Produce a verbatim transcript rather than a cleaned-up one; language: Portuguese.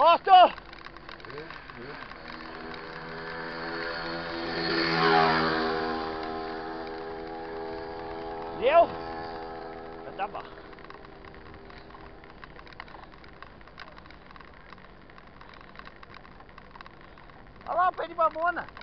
Mostra! Deu? Já tá bom. Olha lá o pé de mamona.